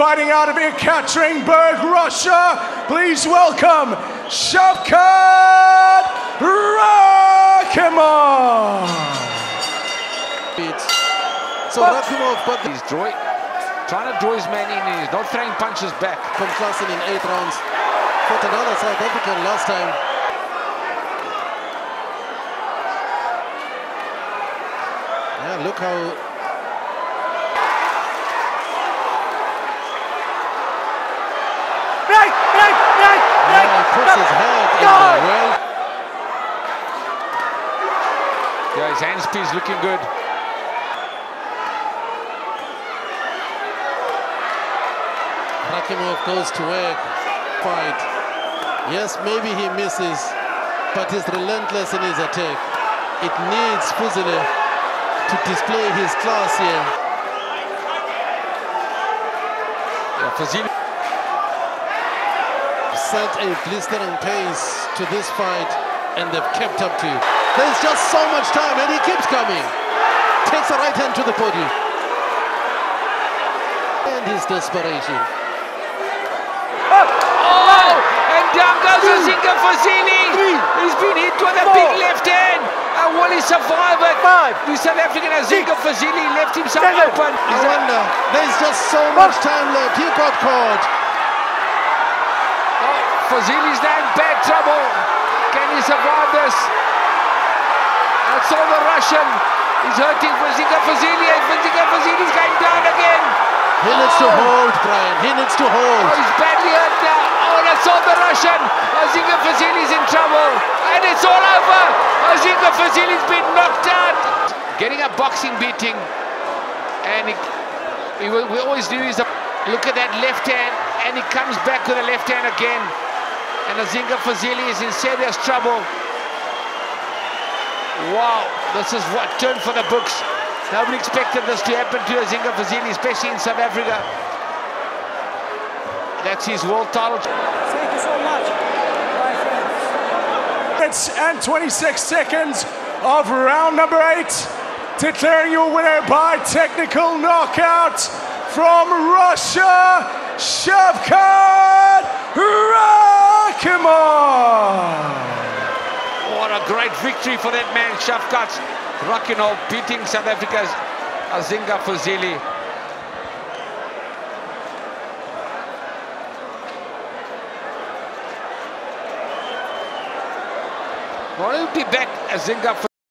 fighting out of Yekaterinburg, Russia. Please welcome Shavkat Rakhimov. So Rakhimov, but he's trying to draw his man in, and he's not throwing punches back. From Klassen in 8 rounds, fought another South African last time. Yeah, look how... Right! Yeah, he puts his head in the well. Yeah, his hand speed is looking good. Rakhimov goes to work. Fight. Yes, maybe he misses, but he's relentless in his attack. It needs Fuzile to display his class here. Yeah, Fuzile sent a blistering pace to this fight, and they've kept up to it. There's just so much time, and he keeps coming. Takes a right hand to the body. And his desperation. And down goes Azinga Fuzile. He's been hit with a big left hand. And will he survive it? The South African Azinga Fuzile left himself open. I wonder, there's just so much time left. He got caught. Oh, Fuzile's now in bad trouble. Can he survive this? That's all the Russian. He's hurting Azinga Fuzile, and Azinga Fuzile's going down again. He needs to hold, Brian. He needs to hold. Oh, he's badly hurt now. Oh, that's all the Russian. Azinga Fuzile's in trouble. And it's all over. Azinga Fuzile's been knocked out. Getting a boxing beating. And we always do is look at that left hand. And he comes back with a left hand again. And Azinga Fuzile is in serious trouble. Wow. This is what turned for the books. Nobody expected this to happen to Azinga Fuzile, especially in South Africa. That's his world title. Thank you so much, my friends. And 26 seconds of round number 8. Declaring your winner by technical knockout from Russia, Shavkat Rakhimov. What a great victory for that man, Shavkat. Rakhimov beating South Africa's Azinga Fuzile. Well, he'll be back, Azinga Fuzile.